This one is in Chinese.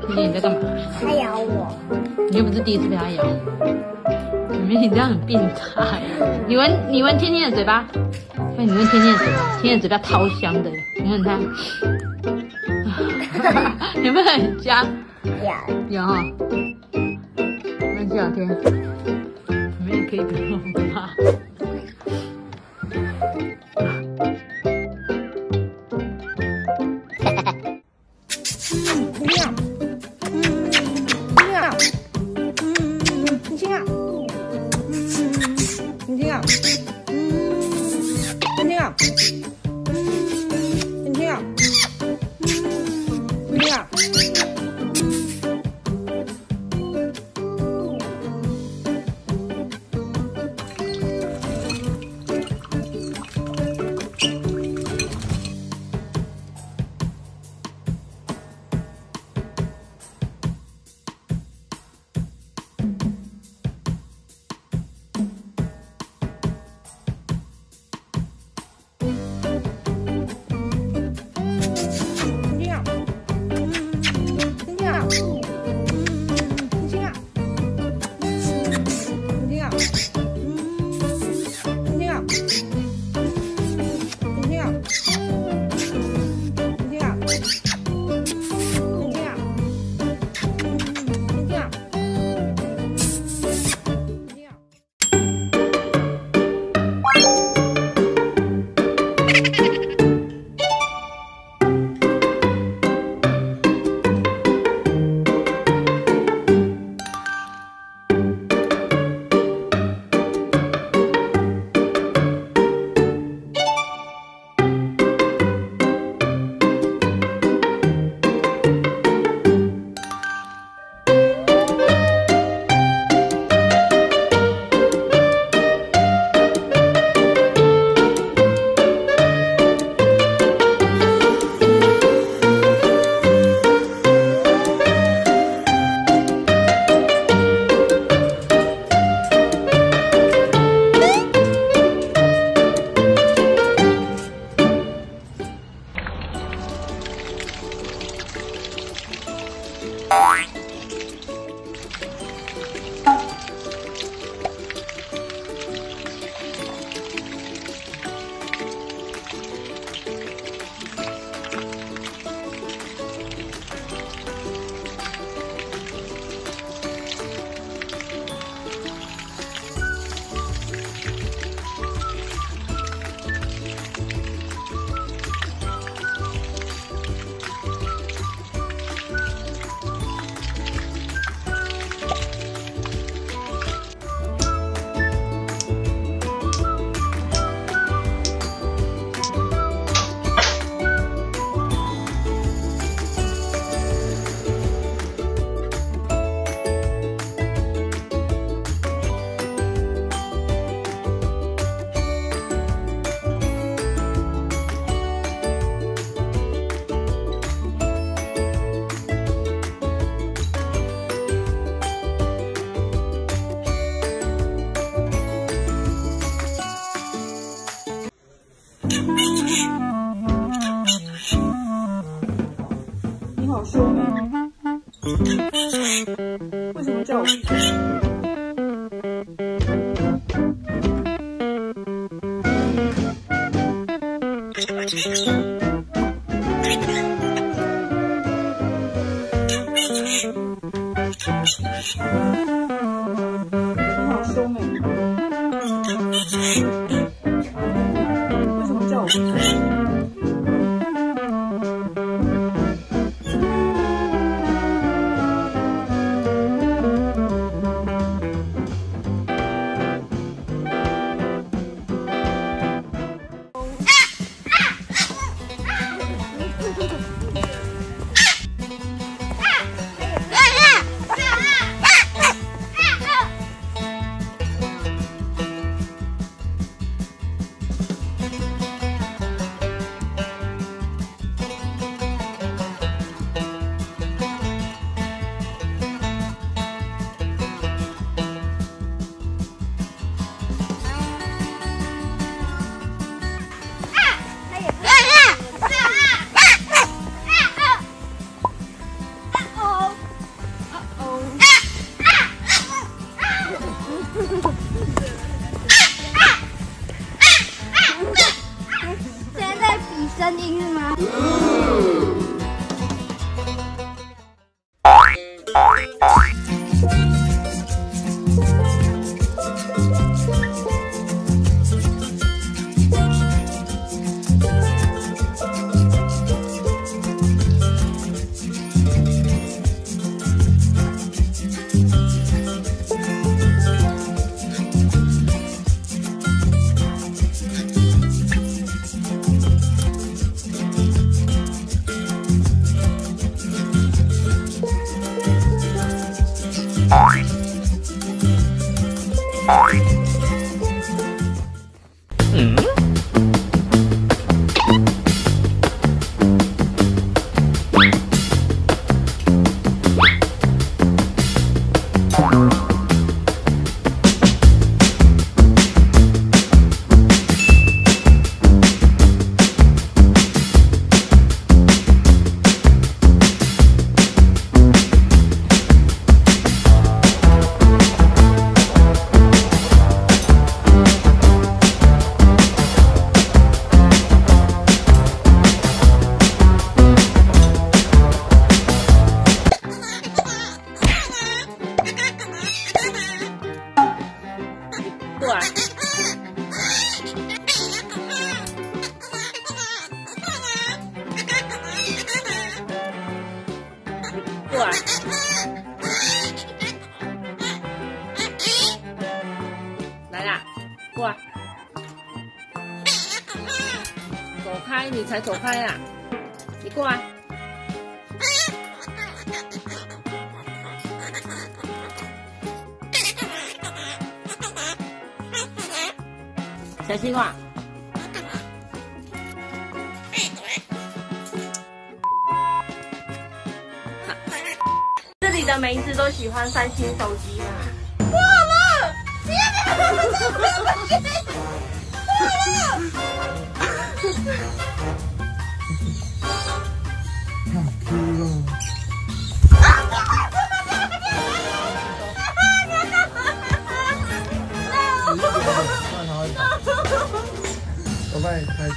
秋姐，你在干嘛？它咬我。你又不是第一次被它咬。妹妹，你这样很变态。你闻天天的嘴巴，喂，你闻天天的嘴巴，天天的嘴巴超香的，你闻它。有没有很香？有哈。那就聊天。你们也可以不用怕。 为什么叫我？你好凶哎！为什么叫我？三地狱吗？过来，走开！你才走开呀！你过来，小西瓜。 你的每一只都喜欢三星手机吗？过了，别给我们做这个事！过了，哭了。 我帮你拍一下。